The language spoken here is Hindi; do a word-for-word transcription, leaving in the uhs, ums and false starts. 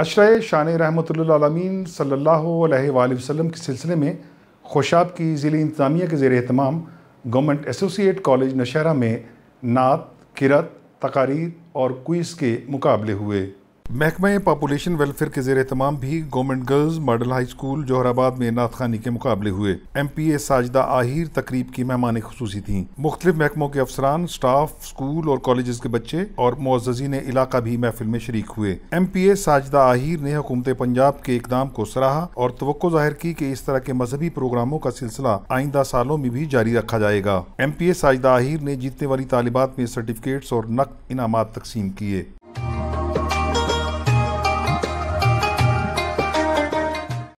अशरा शान रहमतुल्लिल आलमीन सल्लल्लाहु अलैहि वसल्लम के सिलसिले में खोशाब की ज़िली इंतज़ामिया के ज़ेर एहतमाम गवर्नमेंट एसोसिएट कॉलेज नौशहरा में नात, किरत, तकारीर और क्विज़ के मुकाबले हुए। महकमा पॉपुलेशन वेलफेयर के ज़ेर एहतमाम भी government girls model high school Johrabad में नात खानी के मुकाबले हुए। M P A Sajida Ahir तकरीब की मेहमान खुसूसी थीं। मुख्तलिफ महकमों के अफसरान, स्टाफ, स्कूल और कॉलेज के बच्चे और मुअज़्ज़ज़ीन इलाका भी महफिल में शरीक हुए। M P A Sajida Ahir ने हुकूमत पंजाब के इक़दाम को सराहा और तवक्को ज़ाहिर की कि इस तरह के मजहबी प्रोग्रामों का सिलसिला आइंदा सालों में भी जारी रखा जाएगा। M P A Sajida Ahir ने जीतने वाली तालिबात में सर्टिफिकेट्स और नकद इनामात तकसीम किए।